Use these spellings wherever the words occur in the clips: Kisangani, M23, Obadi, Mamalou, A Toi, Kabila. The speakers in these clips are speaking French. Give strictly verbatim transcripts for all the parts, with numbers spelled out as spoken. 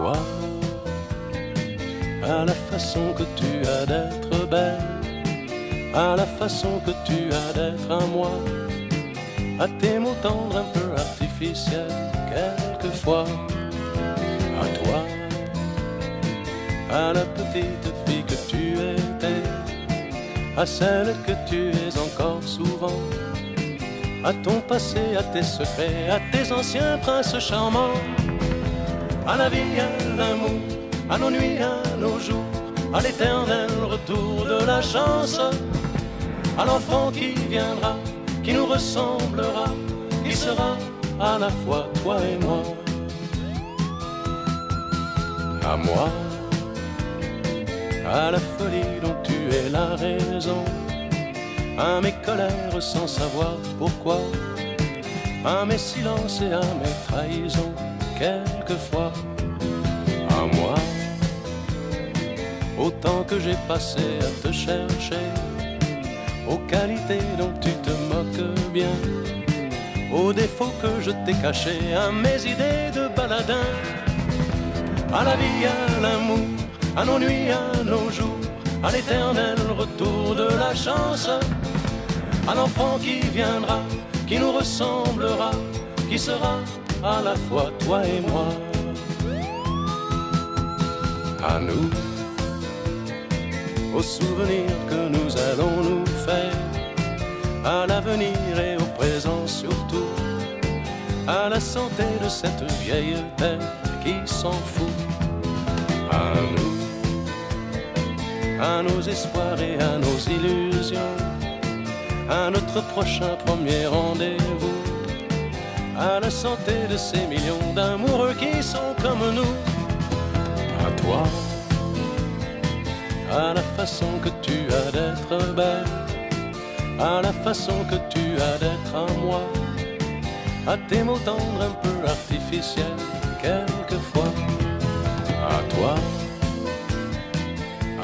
toi, à la façon que tu as d'être belle, à la façon que tu as d'être à moi, à tes mots tendres un peu artificiels quelquefois, à toi, à la petite fille que tu étais, à celle que tu es encore souvent, à ton passé, à tes secrets, à tes anciens princes charmants, à la vie, à l'amour, à nos nuits, à nos jours, à l'éternel retour de la chance, à l'enfant qui viendra, qui nous ressemblera, qui sera à la fois toi et moi, à moi, à la folie dont tu es la raison, à mes colères sans savoir pourquoi, à mes silences et à mes trahisons quelquefois, à moi, au temps que j'ai passé à te chercher, aux qualités dont tu te moques bien, aux défauts que je t'ai cachés, à mes idées de baladin, à la vie, à l'amour, à nos nuits, à nos jours, à l'éternel retour de la chance, à l'enfant qui viendra, qui nous ressemblera, qui sera à la fois toi et moi, à nous, aux souvenirs que nous allons nous faire, à l'avenir et au présent surtout, à la santé de cette vieille terre qui s'en fout, à nous, à nos espoirs et à nos illusions, à notre prochain premier rendez-vous, à la santé de ces millions d'amoureux qui sont comme nous, à toi, à la façon que tu as d'être belle, à la façon que tu as d'être à moi, à tes mots tendres un peu artificiels quelquefois, à toi,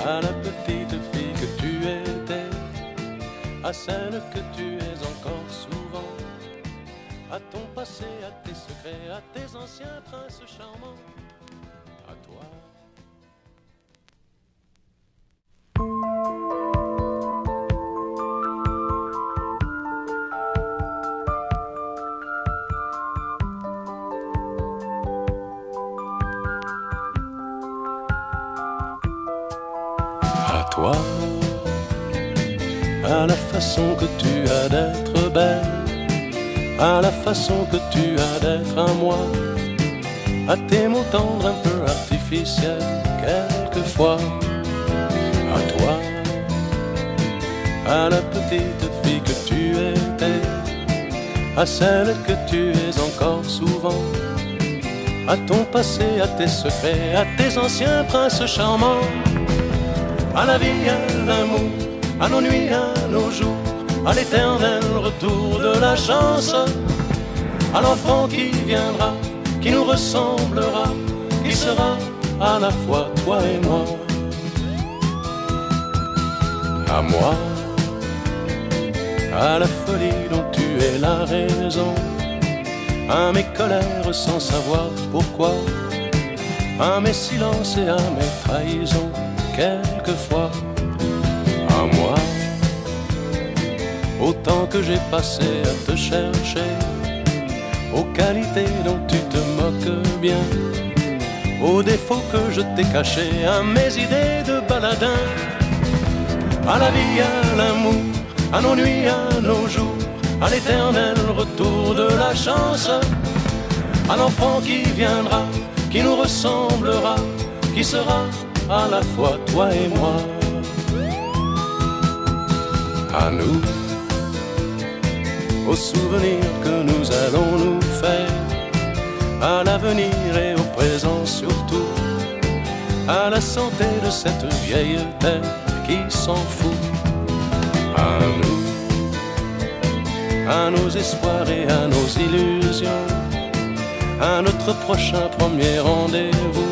à la petite fille que tu étais, à celle que tu es encore souvent, à ton passé, à tes secrets, à tes anciens princes charmants, à toi. À toi, à la façon que tu as d'être belle, à la façon que tu as d'être à moi, à tes mots tendres un peu artificiels quelquefois, à toi, à la petite fille que tu étais, à celle que tu es encore souvent, à ton passé, à tes secrets, à tes anciens princes charmants, à la vie, à l'amour, à nos nuits, à nos jours, à l'éternel retour de la chance, à l'enfant qui viendra, qui nous ressemblera, qui sera à la fois toi et moi, à moi, à la folie dont tu es la raison, à mes colères sans savoir pourquoi, à mes silences et à mes trahisons quelquefois, à moi, au temps que j'ai passé à te chercher, aux qualités dont tu te moques bien, aux défauts que je t'ai cachés, à mes idées de baladin, à la vie, à l'amour, à nos nuits, à nos jours, à l'éternel retour de la chance, à l'enfant qui viendra, qui nous ressemblera, qui sera à la fois toi et moi, à nous, aux souvenirs que nous allons nous faire, à l'avenir et au présent surtout, à la santé de cette vieille terre qui s'en fout, à nous, à nos espoirs et à nos illusions, à notre prochain premier rendez-vous,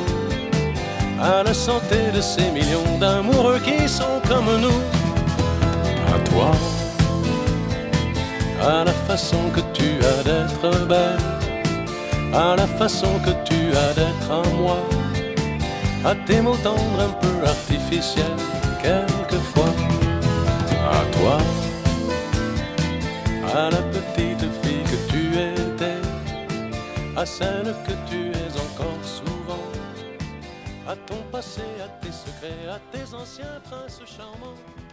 à la santé de ces millions d'amoureux qui sont comme nous, à toi, à la façon que tu as d'être belle, à la façon que tu as d'être à moi, à tes mots tendres un peu artificiels quelquefois. À toi, à la petite fille que tu étais, à celle que tu es encore souvent, à ton passé, à tes secrets, à tes anciens princes charmants.